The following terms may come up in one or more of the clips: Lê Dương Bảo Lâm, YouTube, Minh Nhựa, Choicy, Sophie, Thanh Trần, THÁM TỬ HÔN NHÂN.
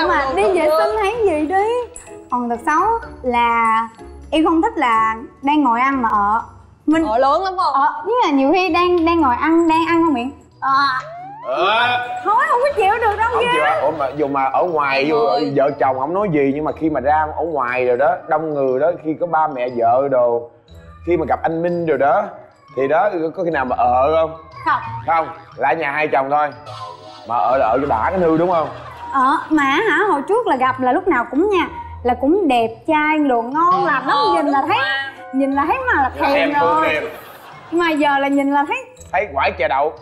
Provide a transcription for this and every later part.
chỗ mà đi vệ sinh thấy gì đi. Còn tật xấu là em không thích là đang ngồi ăn mà ở mình ở lớn lắm không? Chứ là nhiều khi đang ngồi ăn, đang ăn không miệng. Thôi không có chịu được đâu ghê. Ủa mà dù mà ở ngoài dù vợ chồng không nói gì, nhưng mà khi mà ra ở ngoài rồi đó, đông người đó, khi có ba mẹ vợ đồ, khi mà gặp anh Minh rồi đó, thì đó có khi nào mà không? Không. Không, là ở nhà hai chồng thôi. Mà ở cho đã cái nư đúng không? Mà hả, hồi trước là gặp là lúc nào cũng nha, là cũng đẹp trai luôn, ngon lành lắm, nhìn là thấy mà là thèm rồi. Mà giờ là nhìn là thấy quải chè đậu.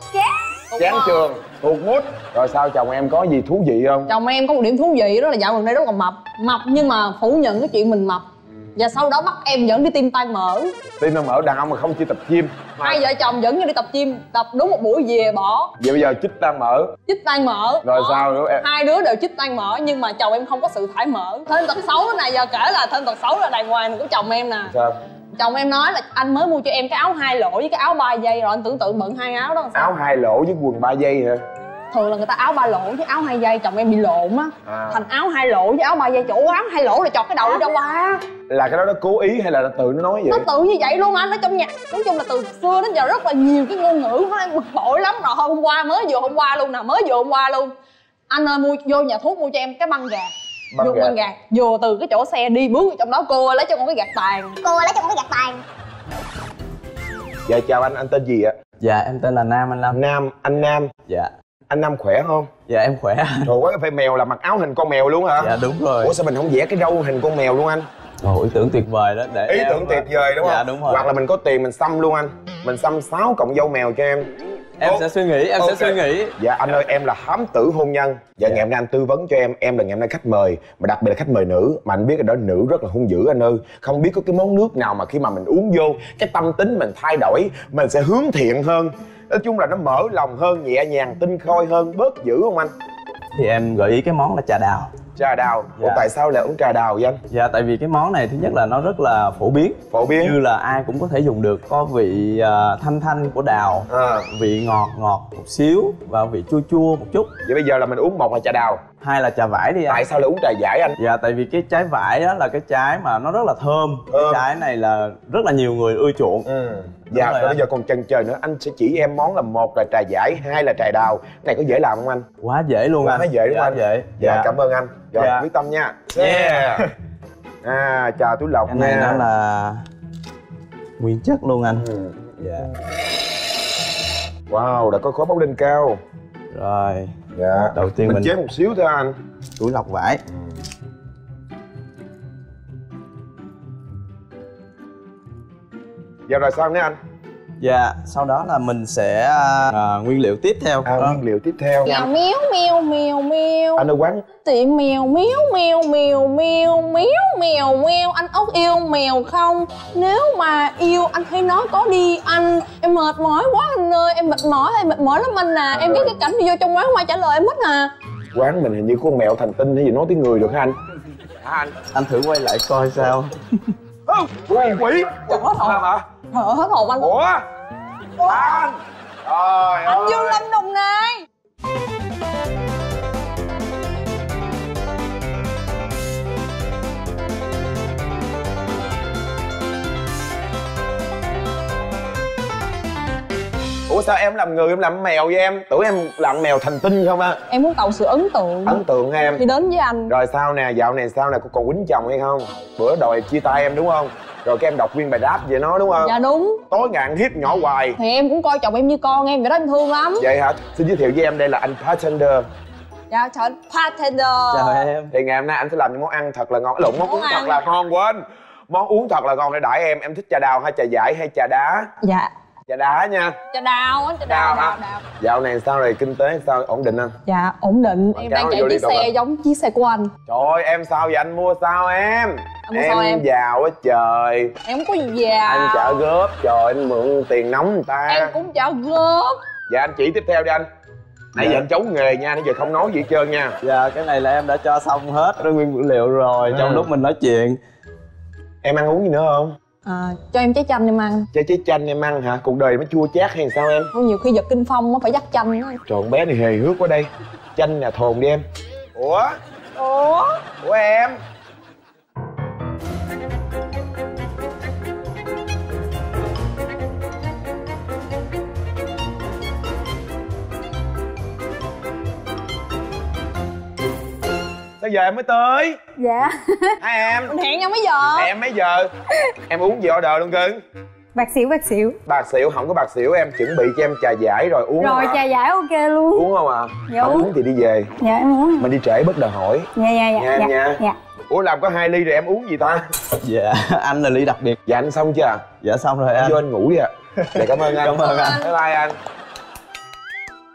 Chán trường, tuột mút. Rồi sao chồng em có gì thú vị không? Chồng em có một điểm thú vị đó là dạo gần đây rất là mập. Mập nhưng mà phủ nhận cái chuyện mình mập. Và sau đó bắt em dẫn đi tiêm tan mỡ. Tiêm tan mỡ, đàn ông mà không chịu tập gym. Hai vợ chồng dẫn nhau đi tập gym, tập đúng một buổi về bỏ. Vậy bây giờ chích tan mỡ. Chích tan mỡ. Rồi sao nữa em? Hai đứa đều chích tan mỡ nhưng mà chồng em không có sự thải mỡ. Thêm tật xấu đó này, giờ kể là thêm tật xấu là đàng hoàng của chồng em nè. Sao? Chồng em nói là anh mới mua cho em cái áo 2 lỗ với cái áo 3 dây rồi anh tưởng tượng bận 2 áo đó làm sao? Áo 2 lỗ với quần 3 dây hả? Thường là người ta áo 3 lỗ với áo 2 dây, chồng em bị lộn á. Thành áo 2 lỗ với áo 3 dây, chỗ áo 2 lỗ là chọt cái đầu đi đâu qua. Là cái đó nó cố ý hay là nó tự nó nói vậy? Nó tự như vậy luôn anh, nó trong nhà. Nói chung là từ xưa đến giờ rất là nhiều cái ngôn ngữ nó đang bực bội lắm rồi. Mới vừa hôm qua luôn. Anh ơi, mua vô nhà thuốc mua cho em cái băng gạc. Băng gạc vừa từ cái chỗ xe đi bước trong đó, cô ơi, lấy cho con cái gạt tàn. Dạ chào anh tên gì ạ? Dạ em tên là Nam. Anh Nam. Anh Nam. Dạ anh Nam khỏe không? Dạ em khỏe. Trời quá, cái phê mèo là mặc áo hình con mèo luôn hả? Dạ đúng rồi. Ủa sao mình không vẽ cái râu hình con mèo luôn anh? Ồ, ý tưởng tuyệt vời đó. Để ý tưởng tuyệt vời đúng không? Dạ đúng rồi. Hoặc là mình có tiền mình xăm luôn anh, mình xăm 6 cọng dâu mèo cho em. Em sẽ suy nghĩ, em sẽ suy nghĩ. Dạ anh ơi, em là thám tử hôn nhân. Dạ ngày hôm nay anh tư vấn cho em là ngày hôm nay khách mời, mà đặc biệt là khách mời nữ. Mà anh biết cái đó nữ rất là hung dữ anh ơi. Không biết có cái món nước nào mà khi mà mình uống vô, cái tâm tính mình thay đổi, mình sẽ hướng thiện hơn. Nói chung là nó mở lòng hơn, nhẹ nhàng, tinh khôi hơn, bớt dữ không anh? Thì em gợi ý cái món là trà đào. Trà đào. Dạ. Ủa tại sao lại uống trà đào vậy anh? Dạ tại vì cái món này thứ nhất là nó rất là phổ biến. Phổ biến. Như là ai cũng có thể dùng được. Có vị thanh của đào, vị ngọt một xíu và vị chua một chút. Vậy bây giờ là mình uống một là trà đào, hai là trà vải đi anh. Tại sao lại uống trà vải anh? Dạ tại vì cái trái vải đó là cái trái mà nó rất là thơm. Cái trái này là rất là nhiều người ưa chuộng. Dạ bây giờ còn chần chờ nữa, anh sẽ chỉ em món là một là trà vải, hai là trà đào. Cái này có dễ làm không anh? Quá dễ luôn anh. Nó dễ đúng không anh? Dễ. Dạ cảm ơn anh. Rồi quyết tâm nha. Trà túi lọc. Cái này nó là nguyên chất luôn anh. Dạ. Wow, đã có khói bốc lên cao. Rồi. Dạ. Đầu tiên mình chế một xíu thôi anh. Túi lọc vải. Dạ rồi sao nữa anh? Dạ, sau đó là mình sẽ nguyên liệu tiếp theo. Nguyên liệu tiếp theo. Dạ miếu miêu miêu miêu. Anh ở quán tiệm mèo miếu miêu miêu miêu miếu mèo mèo. Anh ốc yêu mèo không? Nếu mà yêu anh thấy nó có đi anh. Em mệt mỏi quá anh ơi, em mệt mỏi lắm anh à. Em biết cái cảnh đi vô trong quán qua trả lời em hết à. Quán mình hình như có con mèo thành tinh hay gì nói tiếng người được hả anh? Hả anh? Anh thử quay lại coi sao. Quỷ. Trời ơi hả? Hết hồn anh. Ủa? Anh! Trời ơi! Anh Dương Lâm Đồng Nai! Ủa sao em làm người em làm mèo với em? Tưởng em làm mèo thành tinh không á? Em muốn tạo sự ấn tượng. Ấn tượng em? Thì đến với anh. Rồi sao nè, dạo này sao nè, cô còn quýnh chồng hay không? Bữa đòi chia tay em đúng không? Rồi các em đọc nguyên bài rap về nó đúng không? Dạ đúng. Tối ngày ăn hiếp nhỏ hoài. Thì em cũng coi chồng em như con em, vậy đó em thương lắm. Vậy hả? Xin giới thiệu với em đây là anh bartender. Dạ chào anh bartender. Chào em. Thì ngày hôm nay anh sẽ làm những món ăn thật là ngon. Lộn, món uống thật là ngon, quên. Món uống thật là ngon để đãi em. Em thích trà đào hay trà vải hay trà đá? Dạ trà đá nha. Trà đào á. Trà đào. Dạo này sao rồi, kinh tế sao, ổn định không? Dạ ổn định. Em đang chạy chiếc xe giống chiếc xe của anh. Trời ơi em sao vậy, anh mua sao em? Em giàu á trời. Em không có gì giàu. Anh trả góp, trời anh mượn tiền nóng người ta. Em cũng trả góp. Dạ anh chỉ tiếp theo đi anh. Nãy giờ anh giấu nghề nha, nãy giờ không nói gì hết trơn nha. Dạ cái này là em đã cho xong hết nguyên vật liệu rồi trong lúc mình nói chuyện. Em ăn uống gì nữa không? Cho em trái chanh em ăn. Cho trái chanh em ăn hả? Cuộc đời nó chua chát hay sao em? Nhiều khi giật kinh phong nó phải dắt chanh đó. Trời con bé này hề hước quá đây. Chanh nè, thồn đi em. Ủa? Ủa? Của em. Sao giờ em mới tới? Dạ. Hai em mình hẹn nhau mấy giờ? Em mấy giờ? Em uống gì order luôn cưng? Bạc xỉu, bạc xỉu. Bạc xỉu, không có bạc xỉu, em chuẩn bị cho em trà giải rồi uống. Rồi trà giải ok luôn. Uống không à? Dạ không uống. Uống thì đi về. Dạ em uống. Mình đi trễ bất đòi hỏi. Dạ dạ dạ. Nha em nha. Dạ. Ủa làm có 2 ly rồi em uống gì ta? Dạ anh là ly đặc biệt. Dạ anh xong chưa à? Dạ xong rồi anh. Vô anh ngủ đi ạ. Dạ cảm ơn anh. Cảm ơn anh. Bye bye anh.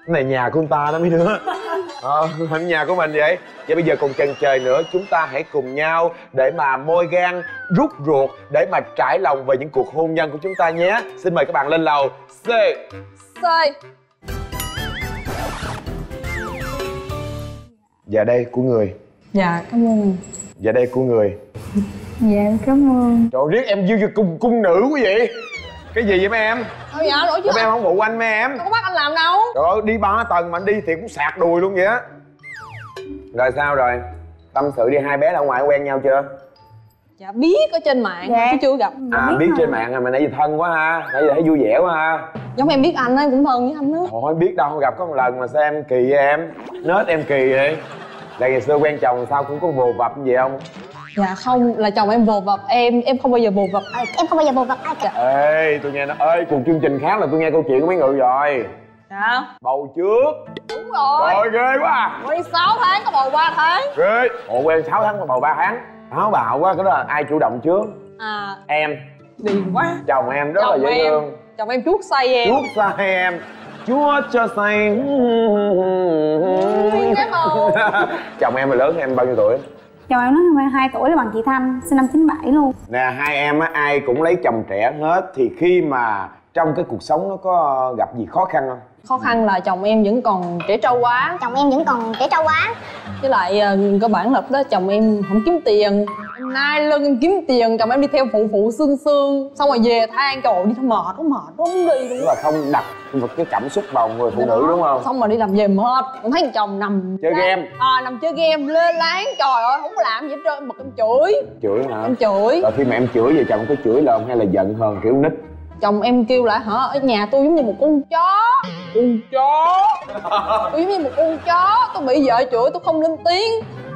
Cái này nhà của người ta đó mấy đứa. Hình nhà của mình vậy. Vậy bây giờ còn chần chờ nữa, chúng ta hãy cùng nhau để mà môi gan rút ruột, để mà trải lòng về những cuộc hôn nhân của chúng ta nhé. Xin mời các bạn lên lầu C. C. Dạ đây của người. Dạ cảm ơn. Dạ đây của người. Dạ cảm ơn. Trời riết em dư cung cung nữ quá vậy. Cái gì vậy mấy em? Thôi dạ lỗi chứ. Mấy em không phụ anh mấy em. Không có bắt anh làm đâu. Trời ơi đi 3 tầng mà anh đi thì cũng sạc đùi luôn vậy á. Rồi sao rồi? Tâm sự đi, hai bé là ở ngoài quen nhau chưa? Dạ biết ở trên mạng dạ. Chứ chưa gặp. À biết trên mạng à, mà nãy giờ thân quá ha. Nãy giờ thấy vui vẻ quá ha. Giống em biết anh ấy cũng thân với anh nữa. Thôi biết đâu gặp có 1 lần mà sao em kỳ em. Nết em kỳ vậy. Là ngày xưa quen chồng sao cũng có vồ vập như vậy không? Dạ không, là chồng em vồ vập em không bao giờ vồ vập ai. Em không bao giờ vồ vập ai cả. Ê, tôi nghe nó ơi, cuộc chương trình khác là tôi nghe câu chuyện của mấy người rồi. Dạ. Bầu trước. Đúng rồi. Trời ghê quá à. Quen 6 tháng có bầu 3 tháng. Ghê. Ồ quen 6 tháng mà bầu 3 tháng. Háo bạo quá, cái đó là ai chủ động trước? À em. Điên quá. Chồng em rất là dễ thương. Chồng em chuốt say em. Chuốt say em. Chúa cho say. Chồng em là lớn em bao nhiêu tuổi? Chồng em nó 22 tuổi là bằng chị Thanh, sinh năm 97 luôn. Nè hai em á, ai cũng lấy chồng trẻ hết. Thì khi mà trong cái cuộc sống nó có gặp gì khó khăn không? Khó khăn là chồng em vẫn còn trẻ trâu quá. Chồng em vẫn còn trẻ trâu quá. Với lại cơ bản là đó chồng em không kiếm tiền. Nay lưng em kiếm tiền, chồng em đi theo phụ xương. Xong rồi về than trời đi thôi mệt quá không đi. Tức là không đặt một cái cảm xúc vào người phụ nữ đúng không? Xong rồi đi làm về mệt, cũng thấy chồng nằm chơi game. À nằm chơi game lê láng, trời ơi không có làm gì hết trơn, bực em chửi. Chửi hả? Em chửi. Rồi khi mà em chửi vậy chồng có chửi lộn hay là giận hơn kiểu nít? Chồng em kêu lại hả, ở nhà tôi giống như một con chó. Con chó. Tôi giống như một con chó, tôi bị vợ chửi tôi không lên tiếng.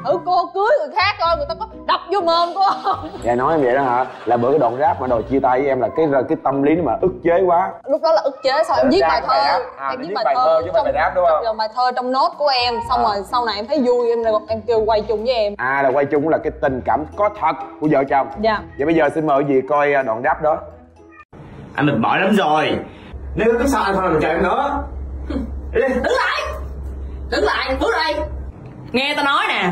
Thử cô cưới người khác coi người ta có đập vô mồm cô không. Dạ nói em vậy đó hả, là bữa cái đoạn rap mà đòi chia tay với em là cái tâm lý nó mà ức chế quá. Lúc đó là ức chế sao em viết bài thơ. Em viết bài thơ chứ không phải bài rap đúng không? Rồi bài thơ trong nốt của em, xong rồi sau này em thấy vui em kêu quay chung với em. À là quay chung cũng là cái tình cảm có thật của vợ chồng. Dạ. Vậy bây giờ xin mời dì coi đoạn rap đó. Anh mệt mỏi lắm rồi. Nếu có sao anh không làm cho em nữa. Đứng lại, bước đây. Nghe tao nói nè.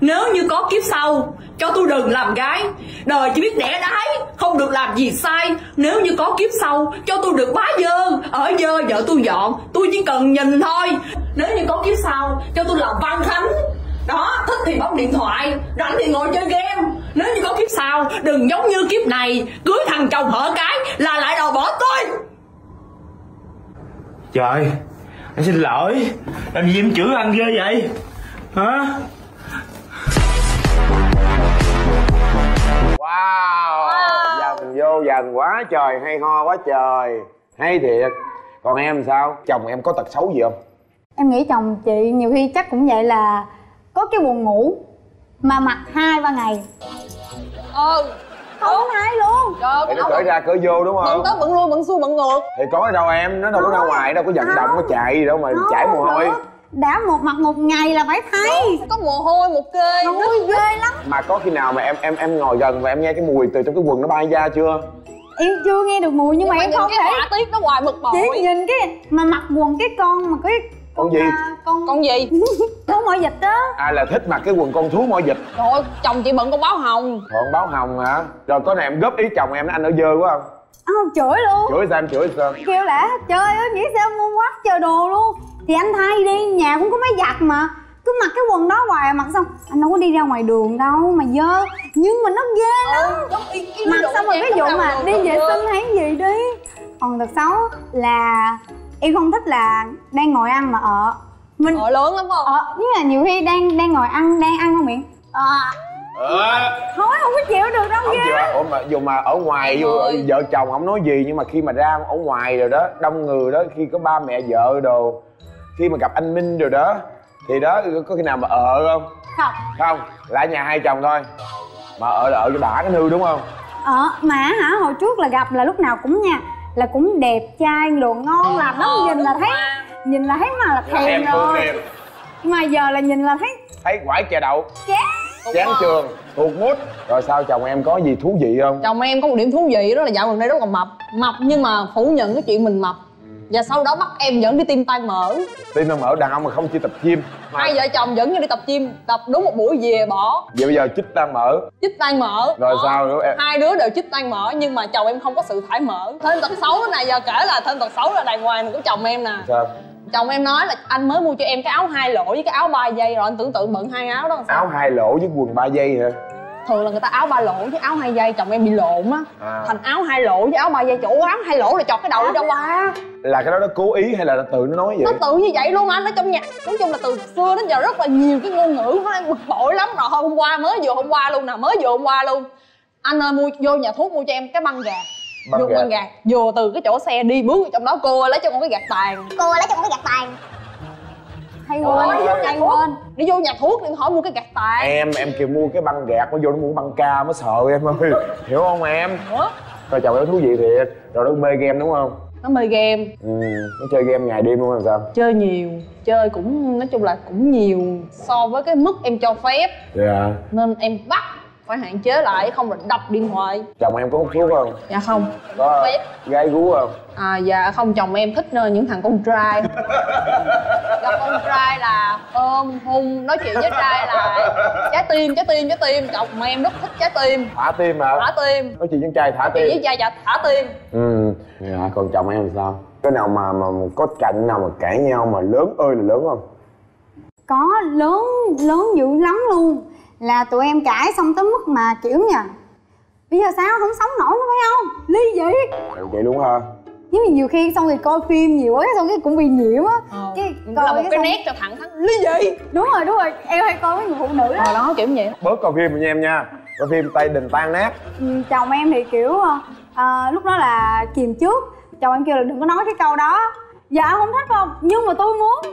Nếu như có kiếp sau, cho tôi đừng làm gái. Đời chỉ biết đẻ đái, không được làm gì sai. Nếu như có kiếp sau, cho tôi được bá dơ. Ở dơ vợ tôi dọn, tôi chỉ cần nhìn thôi. Nếu như có kiếp sau, cho tôi làm Văn Khánh. Đó, thích thì bấm điện thoại, rảnh thì ngồi chơi game. Nếu như có kiếp sau, đừng giống như kiếp này. Cưới thằng chồng hở cái là lại đòi bỏ tôi. Trời, anh xin lỗi. Làm gì em chửi anh ghê vậy? Hả? Wow, dần vô dần quá trời, hay ho quá trời. Hay thiệt. Còn em sao? Chồng em có tật xấu gì không? Em nghĩ chồng chị nhiều khi chắc cũng vậy, là có cái buồn ngủ mà mặc 2-3 ngày. Không hay luôn. Trời nó cởi ra cởi vô đúng không? Bận tới bận lui bận xuôi bận ngược. Thì có ở đâu em, nó đâu có ra ngoài đâu, có vận động có chạy gì đâu mà chảy mồ hôi. Đã một mặt 1 ngày là phải thấy. Có mồ hôi một kê. Mùi ghê lắm. Mà có khi nào mà em ngồi gần và em nghe cái mùi từ trong cái quần nó bay ra chưa? Em chưa nghe được mùi nhưng mà em không thể. Hỏa tiết nó hoài bực bội. Chỉ nhìn cái mà mặc quần cái con mà cái con gì? Con gì? Thú mỏ vịt đó. À là thích mặc cái quần con thú mỏ vịt. Trời ơi, chồng chị bận con báo hồng. Con báo hồng hả? Rồi có này em góp ý chồng em, anh ở dơ quá không? Không chửi luôn. Chửi sao em chửi sao? Kêu là trời ơi nghĩ sao mua quá trời đồ luôn. Thì anh thay đi, nhà cũng có máy giặt mà. Cứ mặc cái quần đó hoài, mặc xong anh đâu có đi ra ngoài đường đâu mà dơ. Nhưng mà nó ghê lắm. Mặc xong rồi cái vụ mà đi vệ sinh hay gì đi. Còn thật xấu là em không thích là đang ngồi ăn mà mình lớn lắm không? Nhưng mà nhiều khi đang ngồi ăn, đang ăn không miệng. Thôi không có chịu được đâu ghê. Ủa mà dù mà ở ngoài dù vợ chồng không nói gì, nhưng mà khi mà ra ở ngoài rồi đó, đông người đó, khi có ba mẹ vợ đồ, khi mà gặp anh Minh rồi đó, thì đó có khi nào mà không? Không. Không, là nhà hai chồng thôi. Mà ở cho bả cái nư đúng không? Mà hả, hồi trước là gặp là lúc nào cũng nha, là cũng đẹp trai đồ ngon lành lắm, nhìn là thấy mà là thèm rồi. Mà giờ là nhìn là thấy quải chè đậu. Chán trường, tuột mút. Rồi sao chồng em có gì thú vị không? Chồng em có một điểm thú vị đó là dạo gần đây rất là mập. Mập nhưng mà phủ nhận cái chuyện mình mập. Và sau đó bắt em dẫn đi tiêm tan mỡ. Tiêm tan mỡ đàn ông mà không chỉ tập gym. Hai vợ chồng dẫn nhau đi tập gym, tập đúng một buổi về bỏ. Vậy bây giờ chích tan mỡ. Chích tan mỡ. Rồi sao nữa em? Hai đứa đều chích tan mỡ nhưng mà chồng em không có sự thải mỡ. Thêm tật xấu này giờ kể là thêm tật xấu là đàng hoàng của chồng em nè. Sao? Chồng em nói là anh mới mua cho em cái áo 2 lỗ với cái áo 3 dây rồi anh tưởng tượng bận 2 áo đó làm sao? Áo 2 lỗ với quần 3 dây hả? Thường là người ta áo 3 lỗ với áo 2 dây, chồng em bị lộn á. Thành áo 2 lỗ với áo 3 dây. Chỗ áo 2 lỗ là chọt cái đầu cho qua. Là cái đó nó cố ý hay là nó tự nó nói vậy? Nó tự như vậy luôn anh, nó trong nhà. Nói chung là từ xưa đến giờ rất là nhiều cái ngôn ngữ nó bực bội lắm rồi. Mới vừa hôm qua luôn. Anh ơi, vô nhà thuốc mua cho em cái băng gạc. Băng gạc. Vừa từ cái chỗ xe đi bước trong đó cô lấy cho con cái gạt tàn. Hay quên. Đi vô nhà thuốc điện hỏi mua cái gạt tàn. Em kêu mua cái băng gạt, nó vô nó mua băng ca mới sợ em ơi. Hiểu không em? Coi chồng em thú vị thiệt. Rồi nó mê game đúng không? Nó mê game. Nó chơi game ngày đêm luôn hay sao? Chơi nhiều. Chơi cũng nói chung là cũng nhiều so với cái mức em cho phép. Nên em bắt phải hạn chế lại, không là đập điện thoại. Chồng em có hút thuốc không? Dạ không. Có gái gú không? Dạ không, chồng em thích những thằng con trai. Gặp con trai là ôm hung, nói chuyện với trai là trái tim. Chồng em rất thích trái tim. Thả tim hả? Thả tim. Nói chuyện với trai thả tim. Với trai dạ thả tim. Dạ, còn chồng em thì sao? Cái nào mà có cạnh nào mà cãi nhau mà lớn ơi là lớn không? Có, lớn dữ lắm luôn. Là tụi em cãi xong tới mức mà kiểu nha, bây giờ sao không sống nổi nữa phải không? Ly dị. Vậy luôn hả? Nhưng mà nhiều khi xong rồi coi phim nhiều quá xong cái cũng bị nhiễu á. Là một cái nét cho thẳng thắn ly dị. Đúng rồi, em hay coi với người phụ nữ đó. Đó kiểu vậy. Bớt coi phim nha em nha. Coi phim tay đình tan nát. Chồng em thì kiểu lúc đó là kìm trước. Chồng em kêu là đừng có nói cái câu đó. Dạ không thích không? Nhưng mà tôi muốn.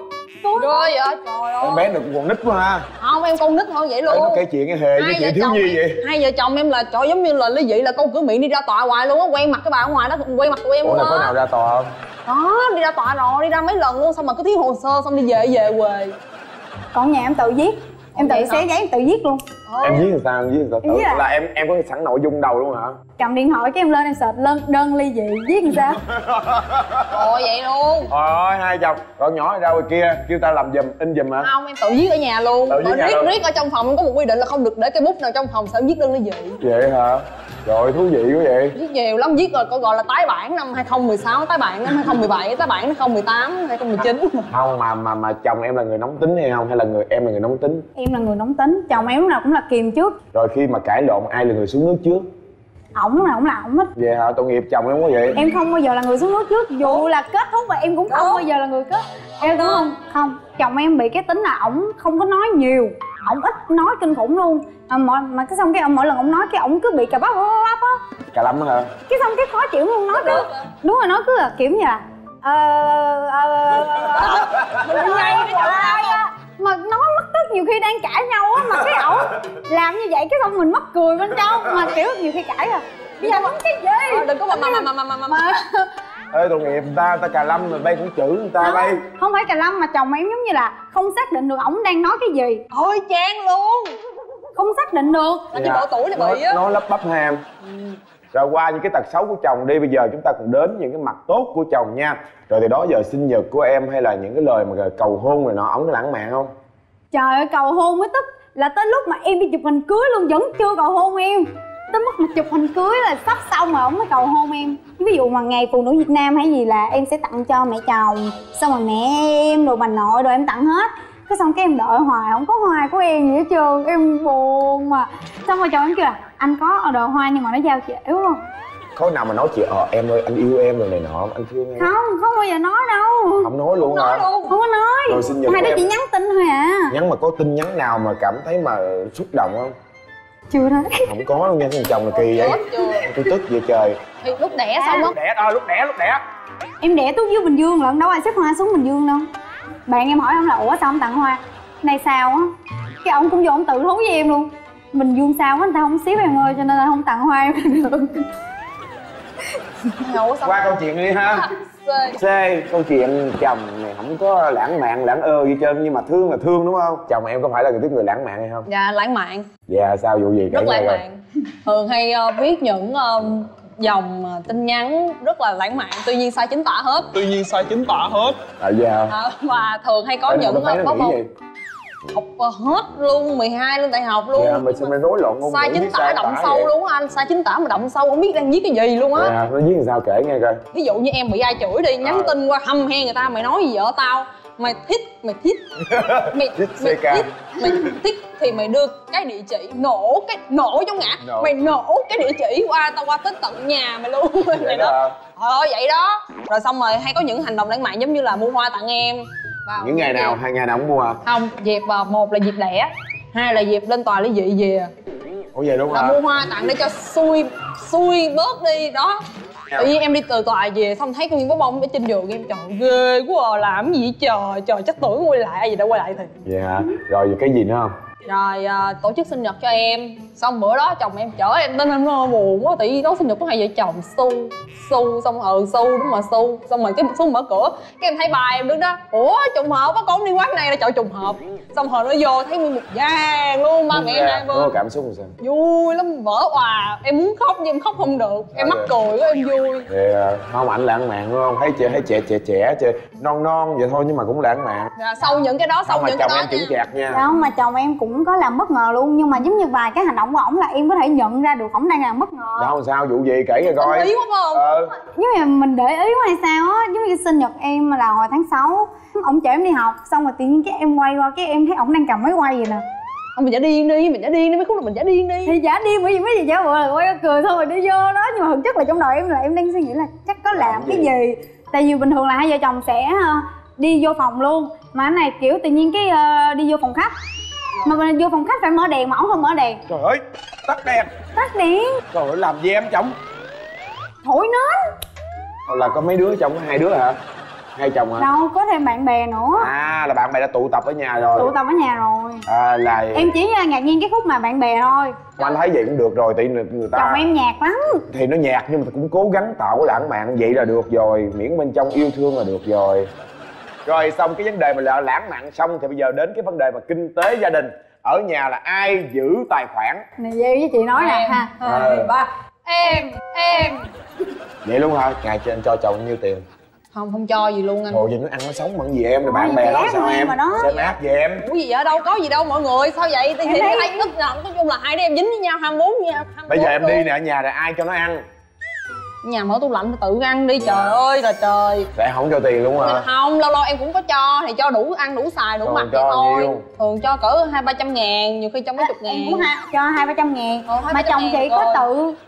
Rồi vậy trời ơi. Em bé này cũng còn nít quá ha. Không, em con nít hơn vậy luôn. Nó kể chuyện cái hề với chị thiếu nhi vậy. Hai vợ chồng em là trời, giống như là ly dị là câu cửa miệng đi ra tòa hoài luôn á, quen mặt cái bà ở ngoài đó, quen mặt của em luôn á. Có nào ra tòa không? Có, đi ra tòa rồi, đi ra mấy lần luôn, xong mà cứ thiếu hồ sơ xong đi về quê. Còn nhà em tự viết. Em tự xé giấy em tự viết luôn. Em viết làm sao? Là em có sẵn nội dung đầu luôn hả? Cầm điện thoại cái em lên em search đơn ly dị viết làm sao? Vậy luôn. Ôi hai chồng, con nhỏ ra ngoài kia kêu tao làm giùm, in giùm hả? Không, em tự viết ở nhà luôn. Riết ở trong phòng có một quy định là không được để cái bút nào trong phòng sẽ viết đơn ly dị. Vậy hả? Rồi thú vị quá vậy. Viết nhiều lắm, viết rồi còn gọi là tái bản năm 2016, tái bản năm 2017, tái bản năm 2018, 2019. Không mà chồng em là người nóng tính hay không? Hay là em là người nóng tính? Em là người nóng tính, chồng em lúc nào cũng là kìm trước. Rồi khi mà cãi lộn ai là người xuống nước trước? Ổng hết. Vậy hả? Tội nghiệp chồng em quá vậy. Em không bao giờ là người xuống nước trước, dù là kết thúc mà em cũng không bao giờ là người kết. Em đúng không? Không, chồng em bị cái tính là ổng không có nói nhiều, ổng ít nói kinh khủng luôn. Mà cái xong cái mỗi lần ổng nói cái ổng cứ bị cà bắp á. Cà lắm hả? Cái xong cái khó chịu luôn, nói cứ đúng rồi, nói cứ là kiểu như là mà nói mất tức, nhiều khi đang cãi nhau á mà cái ổng làm như vậy cái xong mình mắc cười bên trong, mà kiểu nhiều khi cãi rồi bây giờ mắng cái gì đừng có mà ê tội nghiệp ta cà lâm rồi bay cũng chữ người ta bay. Không phải cà lâm mà chồng em giống như là không xác định được ổng đang nói cái gì. Thôi chán luôn, không xác định được là cái độ tuổi này bị á, nó lắp bắp ham. Rồi qua những cái tật xấu của chồng đi, bây giờ chúng ta cùng đến những cái mặt tốt của chồng nha. Rồi từ đó giờ sinh nhật của em hay là những cái lời mà cầu hôn rồi nọ, ổng có lãng mạn không? Trời ơi, cầu hôn mới tức là tới lúc mà em đi chụp hình cưới luôn vẫn chưa cầu hôn em. Tới mức mà chụp hình cưới là sắp xong mà ổng mới cầu hôn em. Ví dụ mà ngày phụ nữ Việt Nam hay gì là em sẽ tặng cho mẹ chồng, xong rồi mẹ em rồi bà nội rồi em tặng hết. Cái xong cái em đợi hoài không có hoa của em gì hết trơn, em buồn mà. Xong rồi chồng em kêu là anh có đồ hoa nhưng mà nó giao trễ quá. có nào mà nói chị em ơi anh yêu em rồi này nọ anh thương em không? Không bao giờ nói đâu. Không nói luôn hả? Không có nói. Rồi sinh nhật hai đứa chỉ nhắn tin thôi à. Nhắn mà có tin nhắn nào mà cảm thấy mà xúc động không? Chưa đấy. Không có luôn nha, thằng chồng là kỳ vậy. Tôi tức vậy trời. Thì lúc đẻ xong á. Lúc đẻ em đẻ Tuốt dưới Bình Dương lận, đâu ai xếp hoa xuống Bình Dương đâu. Bạn em hỏi ông là ủa sao không tặng hoa? Này sao á, cái ông cũng vô ông tự thú với em luôn. Bình Dương sao á, người ta không xếp em ơi, cho nên là không tặng hoa em được. Qua câu chuyện đi ha. C. Câu chuyện chồng này không có lãng mạn lãng ơ gì trơn, nhưng mà thương là thương đúng không? Chồng em có phải là người tiếp người lãng mạn hay không? Dạ lãng mạn. Dạ sao vụ gì? Rất lãng mạn. Thường hay viết những dòng tin nhắn rất là lãng mạn, tuy nhiên sai chính tả hết. À dạ. Và thường hay có những bóc bột học hết luôn, 12 lên đại học luôn. Dạ, mình rối loạn ngôn ngữ. Sai chính tả động sâu vậy. Luôn á anh, sai chính tả mà động sâu không biết đang viết cái gì luôn á. Dạ, nó viết làm sao kể nghe coi. Ví dụ như em bị ai chửi đi, nhắn tin qua hâm he người ta, mày nói gì vợ tao? Mày thích thì mày đưa cái địa chỉ nổ trong ngã. Mày nổ cái địa chỉ qua tao qua tới tận nhà mày luôn vậy đó. Thôi vậy đó. Rồi xong rồi hay có những hành động lãng mạn giống như là mua hoa tặng em. Wow, những ngày nào dịp. Hai ngày nào cũng mua à? Không, dịp một là dịp đẻ, hai là dịp lên tòa lý dị về. Ủa vậy đúng không? Mua hoa tặng để cho xui bớt đi đó. Tự nhiên em đi từ tòa về xong thấy con viên bó bông ở trên giường em, trời ghê quá à, làm gì trời trời chắc tưởng quay lại gì đã quay lại thiệt. Dạ rồi cái gì nữa không? Rồi tổ chức sinh nhật cho em, xong bữa đó chồng em chở em đến anh buồn quá, tự nhiên đó sinh nhật của hai vợ chồng su xong su đúng mà su, xong rồi cái su mở cửa cái em thấy bà em đứng đó, ủa trùng hợp á, con đi quán này là chợ trùng hợp, xong hồi nó vô thấy nguyên một vàng luôn ba ngày nay vô. Cảm xúc sao? Vui lắm, vỡ òa, em muốn khóc nhưng em khóc không được, em mắc cười quá, em vui. Thì không ảnh lãng mạn đúng không? Thấy chị thấy trẻ non vậy thôi nhưng mà cũng lãng mạn. Sau những cái đó, sau những cái đó chồng em chững chạc nha. Không mà chồng em cũng có làm bất ngờ luôn, nhưng mà giống như vài cái hành động của ổng là em có thể nhận ra được ổng đang làm bất ngờ. Đâu sao vụ gì kể cho coi. Để ý quá phải không? Giống như mình để ý quá hay sao á, giống như sinh nhật em là hồi tháng 6, ổng chở em đi học, xong rồi tự nhiên cái em quay qua cái em thấy ổng đang cầm máy quay vậy nè. Ông mình giả điên đi, mấy khúc là mình giả điên đi. Thì giả điên bởi vì mấy gì giả vợ là quay cười thôi rồi đi vô đó, nhưng mà thực chất là trong đầu em là em đang suy nghĩ là chắc có làm cái gì. Tại vì bình thường là hai vợ chồng sẽ đi vô phòng luôn, mà cái này kiểu tự nhiên cái đi vô phòng khách. Mà mình vô phòng khách phải mở đèn mà ổng không mở đèn. Trời ơi, tắt đèn. Trời ơi, làm gì em chồng? Thổi nến. Là có mấy đứa chồng, có hai đứa hả? Hai chồng hả? Đâu, có thêm bạn bè nữa. À, là bạn bè đã tụ tập ở nhà rồi. À, là... Em chỉ ngạc nhiên cái khúc mà bạn bè thôi. Mà anh thấy vậy cũng được rồi, tại người ta... Chồng em nhạt lắm. Thì nó nhạt nhưng mà cũng cố gắng tạo lãng mạn, vậy là được rồi. Miễn bên trong yêu thương là được rồi. Rồi xong cái vấn đề mà là lãng mạn xong thì bây giờ đến cái vấn đề mà kinh tế gia đình. Ở nhà là ai giữ tài khoản? Này Duy với chị nói nè ha. 2, 3. Em. Vậy luôn hả? Ngày trên cho chồng bao nhiêu tiền? Không cho gì luôn anh. Ủa vậy nó ăn nó sống bằng gì em rồi bạn bè nó sao em? Sẽ nát về em. Ủa gì vậy, đâu có gì đâu mọi người, sao vậy? Thì thấy tức giận, nói chung là hai đứa em dính với nhau 24/24. Bây giờ em đi nè, ở nhà là ai cho nó ăn? Nhà mở tủ lạnh tự ăn đi. Trời ơi là trời. Lại không cho tiền luôn hả? Không, lâu lâu em cũng có cho, thì cho đủ ăn đủ xài đủ mặc vậy thôi. Thường cho cỡ 200-300 ngàn, nhiều khi cho mấy chục ngàn. Em cũng cho 200-300 ngàn. Mà chồng chị có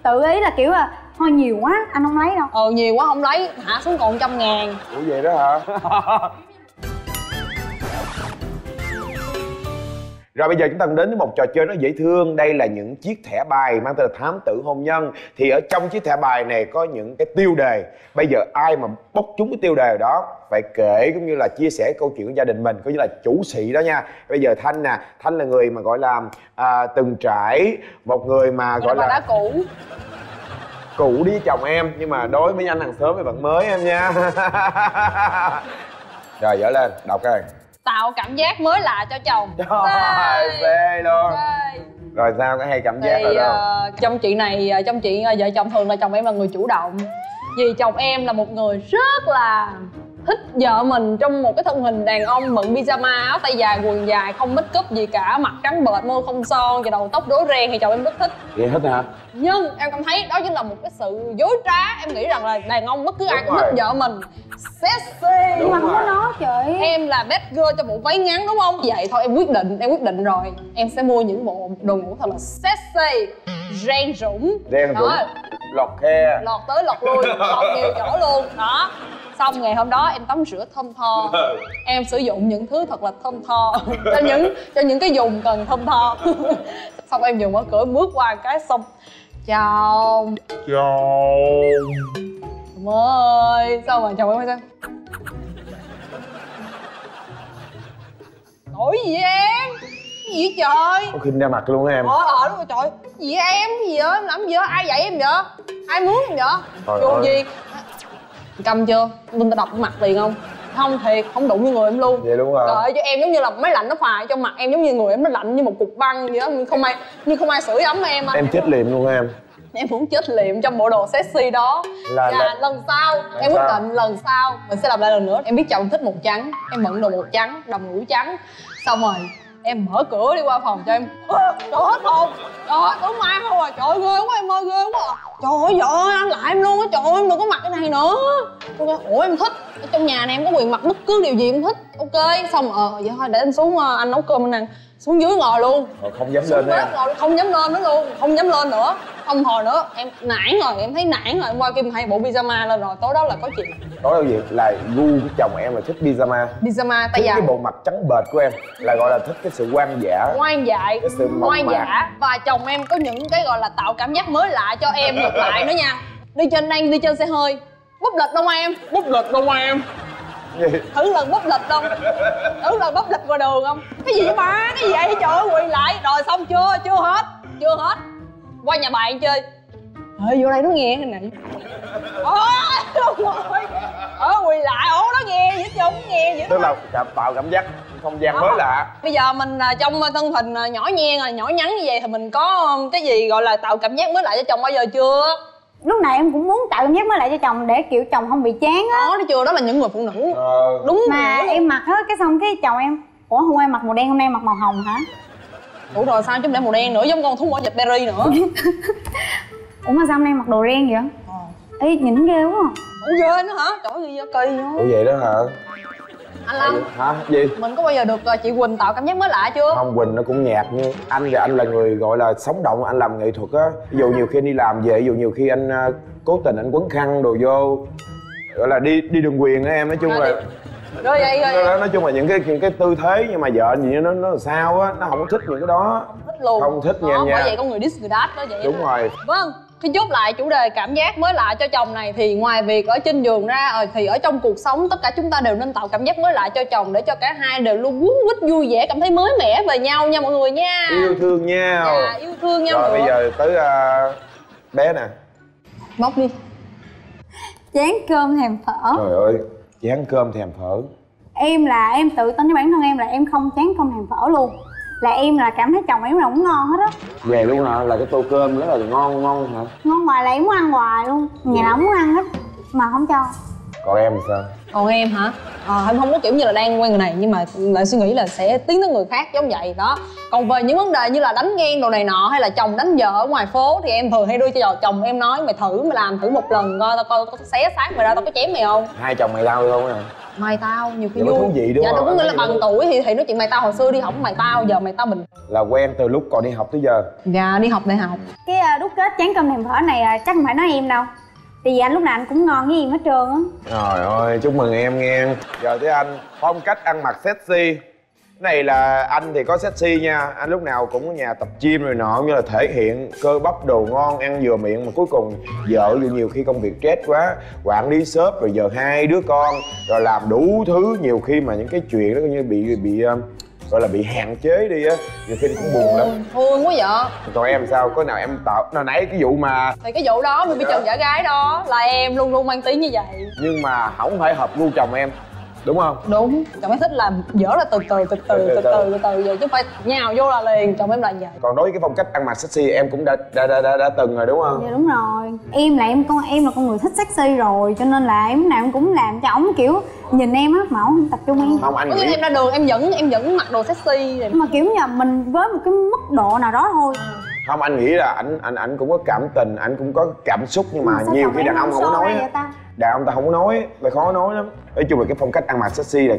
tự ý là kiểu là thôi nhiều quá anh không lấy đâu. Nhiều quá không lấy, hạ xuống còn 100 ngàn. Ủa vậy đó hả? Rồi bây giờ chúng ta đến với một trò chơi nó dễ thương. Đây là những chiếc thẻ bài mang tên là Thám Tử Hôn Nhân. Thì ở trong chiếc thẻ bài này có những cái tiêu đề. Bây giờ ai mà bóc trúng cái tiêu đề đó phải kể cũng như là chia sẻ câu chuyện của gia đình mình, coi như là chủ sĩ đó nha. Bây giờ Thanh nè, Thanh là người mà gọi là từng trải. Một người mà gọi là cũ đi chồng em, nhưng mà đối với anh hàng xóm với bạn mới em nha. Rồi dở lên, đọc cái này. Tạo cảm giác mới lạ cho chồng. Trời phê luôn. Rồi sao cái hay cảm giác rồi đâu? Trong chuyện này, trong chuyện vợ chồng thường là chồng em là người chủ động. Vì chồng em là một người rất là thích vợ mình trong một cái thân hình đàn ông mượn pyjama, áo tay dài, quần dài, không make up gì cả, mặt trắng bệt, môi không son, và đầu tóc rối ren thì chồng em rất thích. Vậy thích hả? Nhưng em cảm thấy đó chính là một cái sự dối trá. Em nghĩ rằng là đàn ông bất cứ ai cũng thích vợ mình sexy. Nhưng mà không có nó chị. Em là bad girl cho bộ váy ngắn đúng không? Vậy thôi em quyết định rồi. Em sẽ mua những bộ đồ ngủ thật là sexy, ren rủng. lọt khe, lọt tới lọt lui, lọt nhiều chỗ luôn đó. Xong ngày hôm đó em tắm rửa thơm tho, em sử dụng những thứ thật là thơm tho cho những cái dùng cần thơm tho. Xong em dùng mở cửa bước qua một cái xong chào chào ơi, xong rồi chồng em phải sao nổi gì vậy em, gì vậy trời, có khi ra mặt luôn em. Đúng rồi trời, gì vậy em, gì vậy em, làm gì vậy, ai dạy em vậy, ai muốn em vậy, chuyện gì cầm chưa, mình ta đập mặt liền không, không thiệt, không đụng như người em luôn. Vậy đúng rồi. Trời ơi, cho em giống như là máy lạnh nó phà trong mặt em, giống như người em nó lạnh như một cục băng vậy đó, không ai sưởi ấm em. Anh em chết liệm luôn em. Em muốn chết liệm trong bộ đồ sexy đó. Là lần sau em quyết định lần sau mình sẽ làm lại lần nữa. Em biết chồng thích màu trắng, em mượn đồ màu trắng, đầm ngủ trắng. Xong rồi em mở cửa đi qua phòng cho em. Trời hết hồn. Trời ơi tối mai không à. Trời ơi ghê quá em ơi, ghê quá à. Trời ơi vợ ơi ăn lại em luôn á. Trời ơi em đừng có mặc cái này nữa. Ủa em thích. Ở trong nhà này em có quyền mặc bất cứ điều gì em thích. Ok xong vậy thôi để anh xuống anh nấu cơm anh ăn. Xuống dưới ngồi luôn. Không dám xuống lên nữa. Không dám lên nữa luôn. Không dám lên nữa. Không hồi nữa em nản rồi, em thấy nản rồi. Em qua kim hai bộ pyjama lên rồi. Tối đó là có chuyện. Tối đâu gì là gu của chồng em là thích pyjama. Pyjama tay dài. Cái bộ mặt trắng bệt của em là gọi là thích cái sự hoang dã. Hoang dại. Cái sự hoang dã. Và chồng em có những cái gọi là tạo cảm giác mới lạ cho em ngược lại nữa nha. Đi trên xe hơi. Búp lịch đâu em. Búp lịch đâu em. Gì? Thử lần bóp lịch không? Thử lần bóp lịch qua đường không? Cái gì vậy ba? Cái gì vậy? Trời ơi quỳ lại. Rồi xong chưa? Chưa hết. Qua nhà bạn chơi. Ê vô đây nó nghe này. Quỳ lại. Ủa nó nghe vậy chứ không nghe vậy. Tức là tạo cảm giác không gian mới lạ. Bây giờ mình trong thân hình nhỏ nhen rồi, nhỏ nhắn như vậy thì mình có cái gì gọi là tạo cảm giác mới lạ cho chồng bao giờ chưa? Lúc này em cũng muốn tạo cảm giác mới lại cho chồng để kiểu chồng không bị chán á. Đó chưa, đó là những người phụ nữ. Đúng mà rồi. Em mặc hết cái xong cái chồng em ủa hôm nay mặc màu đen, hôm nay mặc màu hồng hả? Ủa rồi sao chứ để màu đen nữa giống con thú ở dịch berry nữa. Ủa mà sao hôm nay mặc đồ đen vậy? Ê nhìn ghê quá. Ủa ghê nữa hả? Trời ơi kỳ quá. Ủa vậy đó hả? Anh Lâm hả? Gì? Mình có bao giờ được chị Quỳnh tạo cảm giác mới lạ chưa? Không, Quỳnh nó cũng nhạt như anh, và anh là người gọi là sống động, anh làm nghệ thuật á. Ví dụ nhiều khi anh đi làm về, ví dụ nhiều khi anh cố tình anh quấn khăn đồ vô, gọi là đi đường quyền á em, nói chung là nói chung là những cái tư thế, nhưng mà vợ gì nó sao á, nó không thích những cái đó. Thích luôn. Không thích nha. Bởi vậy con người diss người đát đó vậy. Đúng rồi. Vâng. Khi chốt lại chủ đề cảm giác mới lạ cho chồng này thì ngoài việc ở trên giường ra thì ở trong cuộc sống tất cả chúng ta đều nên tạo cảm giác mới lạ cho chồng để cho cả hai đều luôn quấn quýt vui vẻ, cảm thấy mới mẻ về nhau nha mọi người nha. Yêu thương nhau. Dạ, yêu thương nhau. Rồi nữa. Bây giờ tới bé nè. Móc đi. Chán cơm thèm phở. Trời ơi, chán cơm thèm phở. Em là em tự tin với bản thân em là em không chán cơm thèm phở luôn. Là em là cảm thấy chồng em là cũng ngon hết á. Về luôn hả? Là cái tô cơm rất là ngon hả? Ngon hoài là em muốn ăn hoài luôn. Nhà nào muốn ăn hết mà không cho. Còn em thì sao? Còn em hả? Em không có kiểu như là đang quen người này nhưng mà lại suy nghĩ là sẽ tiến tới người khác giống vậy đó. Còn về những vấn đề như là đánh ghen đồ này nọ hay là chồng đánh vợ ở ngoài phố thì em thường hay đưa cho chồng em nói mày thử, mày làm thử một lần coi, tao có xé xác mày ra, tao có chém mày không? Hai chồng mày đau luôn hả? Mày tao nhiều khi vui. Dạ đúng, nghĩa là bằng tuổi thì nói chuyện mày tao hồi xưa đi học mày tao, giờ mày tao mình là quen từ lúc còn đi học tới giờ. Dạ đi học đại học. Cái đúc kết chán cơm thèm phở này chắc không phải nói em đâu. Tại vì anh lúc nào anh cũng ngon với em hết trơn á. Trời ơi chúc mừng em nghe. Giờ tới anh, phong cách ăn mặc sexy. Cái này là anh thì có sexy nha. Anh lúc nào cũng ở nhà tập gym rồi nọ, như là thể hiện cơ bắp đồ ngon, ăn vừa miệng. Mà cuối cùng vợ nhiều khi công việc stress quá, quản lý shop rồi giờ hai đứa con, rồi làm đủ thứ. Nhiều khi mà những cái chuyện đó như bị gọi là bị hạn chế đi á, nhiều khi cũng buồn lắm. Thương quá vậy. Còn em sao? Có nào em tạo hồi nãy cái vụ mà thì cái vụ đó mình bị chồng giả gái đó là em luôn luôn mang tiếng như vậy. Nhưng mà không phải hợp gu chồng em đúng không? Đúng. Chồng em thích làm dở là từ từ vậy chứ không phải nhào vô là liền. Chồng em là vậy. Còn đối với cái phong cách ăn mặc sexy em cũng đã từng rồi đúng không? Dạ đúng rồi. Em là con người thích sexy rồi cho nên là em nào em cũng làm cho ổng kiểu nhìn em á mà ổng không tập trung em. Không anh nghĩ em ra đường em vẫn mặc đồ sexy mà kiểu như là mình với một cái mức độ nào đó thôi. Không anh nghĩ là ảnh cũng có cảm tình, ảnh cũng có cảm xúc nhưng mà nhiều khi đàn ông không có nói. đàn ông ta không có nói, ta khó nói lắm. Nói chung là cái phong cách ăn mặc sexy là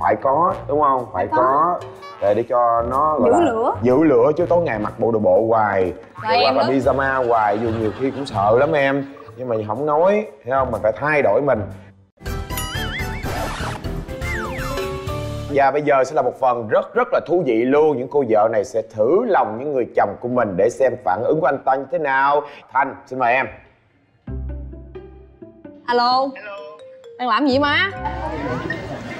phải có, đúng không? Phải có để cho nó gọi giữ lửa, giữ lửa, chứ tối ngày mặc bộ đồ bộ hoài hoặc là pyjama hoài dù nhiều khi cũng sợ lắm em, nhưng mà không nói, thấy không? Mình phải thay đổi mình. Và bây giờ sẽ là một phần rất là thú vị luôn. Những cô vợ này sẽ thử lòng những người chồng của mình để xem phản ứng của anh ta như thế nào. Thanh, xin mời em. Alo. Hello. Đang làm gì má?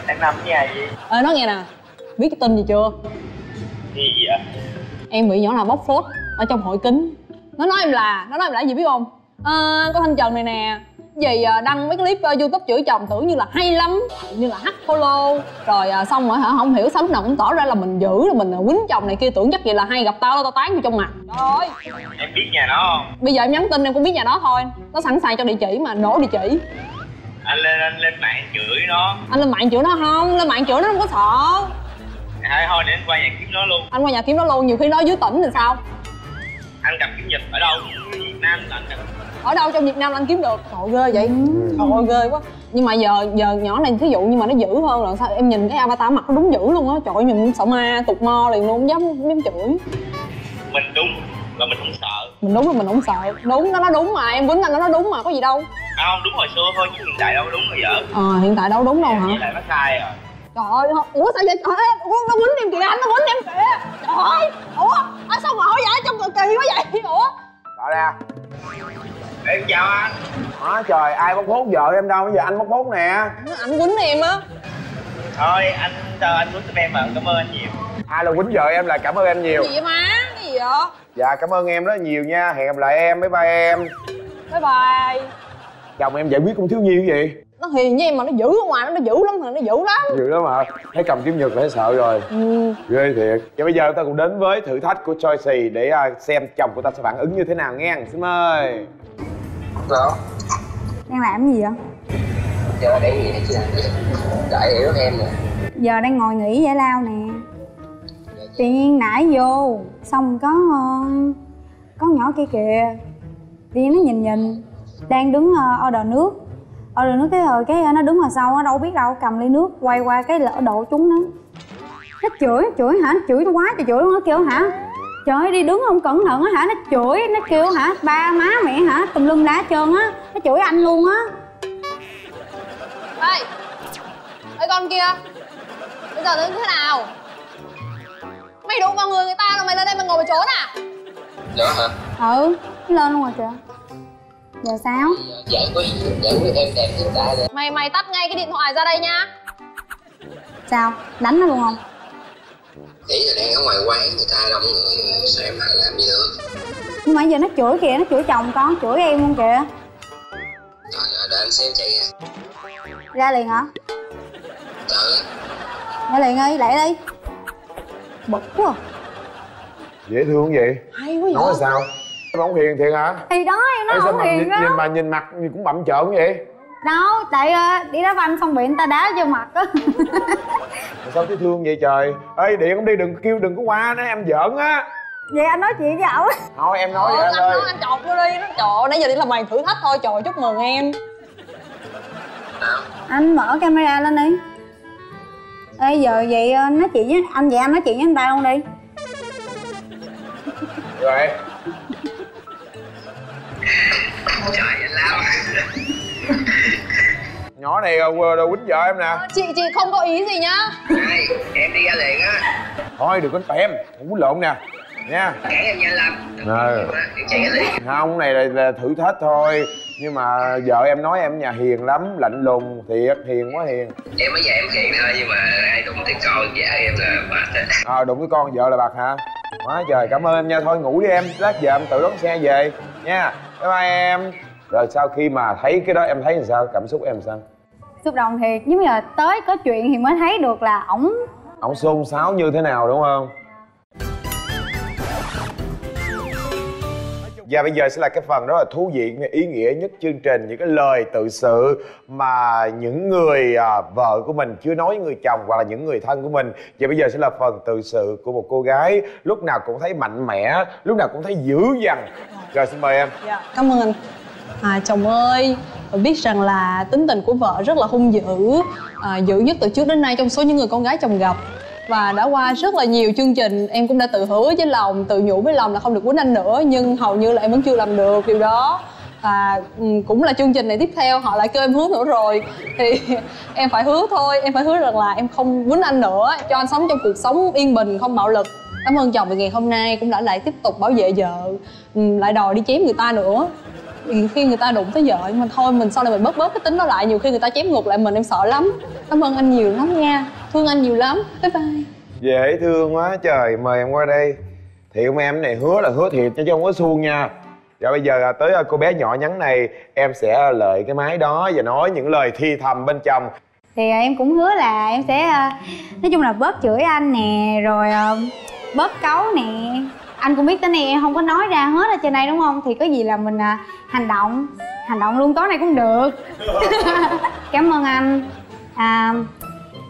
Đang nằm ở nhà vậy? Ê, nói nghe nè, biết cái tin gì chưa? Gì vậy? Em bị nhỏ nào bóc phốt ở trong hội kính. Nó nói em là gì biết không? Có Thanh Trần này nè, vì đăng mấy clip YouTube chửi chồng tưởng như là hay lắm, như là hack follow rồi xong rồi hả, không hiểu sao lúc nào cũng tỏ ra là mình dữ, là mình quýnh chồng này kia, tưởng chắc vậy là hay, gặp tao là tao tán vô trong mặt. Trời ơi, em biết nhà nó không? Bây giờ em nhắn tin em cũng biết nhà nó thôi, nó sẵn sàng cho địa chỉ mà, nổ địa chỉ. Anh lên mạng chửi nó. Anh lên mạng chửi nó không? Lên mạng chửi nó không có sợ. Thôi để anh qua nhà kiếm nó luôn. Anh qua nhà kiếm nó luôn, nhiều khi nó dưới tỉnh thì sao? Anh gặp kiếm Nhật ở đâu? Việt Nam anh gặp. Ở đâu trong Việt Nam là anh kiếm được? Trời ơi, ghê vậy? Trời ơi, ghê quá. Nhưng mà giờ nhỏ này thí dụ nhưng mà nó dữ hơn là sao? Em nhìn cái avatar mặt nó đúng dữ luôn á. Trời ơi, mình sợ ma, tụt mo liền luôn, dám chửi. Mình đúng và mình không sợ. Mình đúng rồi mình không sợ. Đúng, nó nói đúng mà, em quýnh anh nó nói đúng mà, có gì đâu. Không, đúng hồi xưa thôi chứ hiện tại đâu đúng rồi vợ. Hiện tại đâu đúng đâu hả? Hiện tại nó sai rồi. Trời ơi, ủa sao vậy? Trời ơi, nó quýnh em kìa anh, nó quýnh em kìa. Trời ơi, ủa, sao ngồi vậy? Trông cực kỳ quá vậy? Ủa? Bỏ ra. Em chào anh. Đó, trời, ai bóc phốt vợ em đâu, bây giờ anh bóc phốt nè. Anh quýnh em á. Thôi anh chờ anh quýnh giúp em mà, cảm ơn anh nhiều. Ai là quýnh vợ em là cảm ơn em nhiều. Cái gì vậy má? Cái gì vậy? Dạ cảm ơn em rất nhiều nha, hẹn gặp lại em, bye bye em. Bye bye. Chồng em giải quyết cũng thiếu nhiêu vậy? Nó hiền với em mà nó dữ ở ngoài, nó dữ lắm, hả? Thấy cầm kiếm Nhật là thấy sợ rồi. Ghê thiệt. Và bây giờ chúng ta cùng đến với thử thách của Choicy để xem chồng của ta sẽ phản ứng như thế nào nghe. Xin mời. Đó. Đang làm cái gì vậy? Giờ đang nghỉ chứ. Chạy hiểu em nè. Giờ đang ngồi nghỉ giải lao nè. Tự nhiên nãy vô xong có nhỏ kia kìa. Tự nhiên nó nhìn đang đứng order nước. Order nước cái nó đứng ở sau, nó đâu biết đâu, cầm ly nước quay qua cái lỡ đổ trúng nó. Nó chửi hả? Nó chửi quá trời, chửi nó kêu hả? Trời ơi, đi đứng không cẩn thận á hả, nó chửi, nó kêu hả, ba má mẹ hả, tùm lum lá trơn á, nó chửi anh luôn á. Ê! Ê con kia! Bây giờ tính thế nào? Mày đụng vào người người ta rồi mày lên đây mày ngồi mà trốn à? Dạ hả? Ừ, lên luôn rồi kìa. Giờ sao? Giải quyết em đẹp hiện tại rồi. Mày tắt ngay cái điện thoại ra đây nha. Sao? Đánh nó luôn không? Nghĩ là đang ở ngoài quán người ta đông người sao em lại làm gì nữa. Nhưng mà giờ nó chửi kìa, nó chửi chồng con, chửi em luôn kìa. Rồi để anh xem chạy ra. Ra liền hả? Trời. Ra liền đi, lẹ đi. Bực quá. Dễ thương vậy? Hay quá vậy? Nói sao? Em không hiền thiệt hả? Thì đó, em nói không hiền đó. Nhìn mà nhìn mặt cũng bậm trợn vậy? Đâu, tại đi đá banh xong bị người ta đá vô mặt á. Sao thấy thương vậy trời? Ê, điện không đi, đừng kêu, đừng có qua nữa, em giỡn á. Vậy anh nói chuyện với ổng. Thôi em nói vậy anh ơi. Anh chọc vô đi. Trời, nãy giờ đi làm màn thử thách thôi, trời, chúc mừng em. Anh mở camera lên đi. Ê, giờ vậy nói chuyện với anh, vậy anh nói chuyện với anh ta luôn đi. Rồi. Trời, anh lao. Nhỏ này đâu quýnh vợ em nè. Chị không có ý gì nhá. Này, em đi ra liền á. Thôi đừng có đánh em, không quýnh lộn nè. Nha. Cản em nhanh lắm. Không, cái này là thử thách thôi. Nhưng mà vợ em nói em nhà hiền lắm, lạnh lùng, thiệt, hiền quá hiền. Em mới về em hiền thôi, nhưng mà ai đụng tới con vợ em là bạc á. Đụng tới con vợ là bạc hả? Quá trời, cảm ơn em nha, thôi ngủ đi em, lát giờ em tự đón xe về. Nha, bye bye em. Rồi sau khi mà thấy cái đó em thấy làm sao, cảm xúc em sao? Xúc động thiệt, giống như là tới có chuyện thì mới thấy được là ổng xôn xáo như thế nào đúng không? Và bây giờ sẽ là cái phần rất là thú vị, ý nghĩa nhất chương trình, những cái lời tự sự mà những người vợ của mình chưa nói với người chồng hoặc là những người thân của mình. Và bây giờ sẽ là phần tự sự của một cô gái lúc nào cũng thấy mạnh mẽ, lúc nào cũng thấy dữ dằn. Rồi xin mời em. Dạ, cảm ơn anh. Chồng ơi, Và biết rằng là tính tình của vợ rất là hung dữ, dữ nhất từ trước đến nay trong số những người con gái chồng gặp. Và đã qua rất là nhiều chương trình, em cũng đã tự hứa với lòng, tự nhủ với lòng là không được quýnh anh nữa. Nhưng hầu như là em vẫn chưa làm được điều đó. Và cũng là chương trình này tiếp theo họ lại kêu em hứa nữa rồi. Thì em phải hứa thôi, em phải hứa rằng là em không quýnh anh nữa, cho anh sống trong cuộc sống yên bình, không bạo lực. Cảm ơn chồng vì ngày hôm nay cũng đã lại tiếp tục bảo vệ vợ, lại đòi đi chém người ta nữa. Khi người ta đụng tới vợ mình thôi, mình sau này mình bớt cái tính đó lại, nhiều khi người ta chém ngược lại mình, em sợ lắm. Cảm ơn anh nhiều lắm nha, thương anh nhiều lắm, bye bye. Dễ thương quá trời, mời em qua đây. Thì hôm em này hứa là hứa thiệt chứ không có suông nha. Dạ bây giờ tới cô bé nhỏ nhắn này, em sẽ lợi cái máy đó và nói những lời thi thầm bên chồng. Thì em cũng hứa là em sẽ nói chung là bớt chửi anh nè, rồi bớt cáu nè. Anh cũng biết tới nay em không có nói ra hết ở trên đây đúng không? Thì có gì là mình hành động luôn, tối nay cũng được. Cảm ơn anh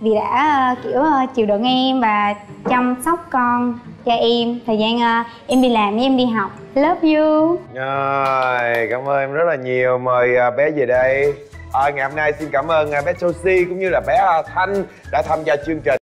vì đã kiểu chịu đựng em và chăm sóc con cho em thời gian em đi làm với em đi học. Love you. Rồi, cảm ơn em rất là nhiều. Mời bé về đây. Ngày hôm nay xin cảm ơn bé Sophie cũng như là bé Thanh đã tham gia chương trình.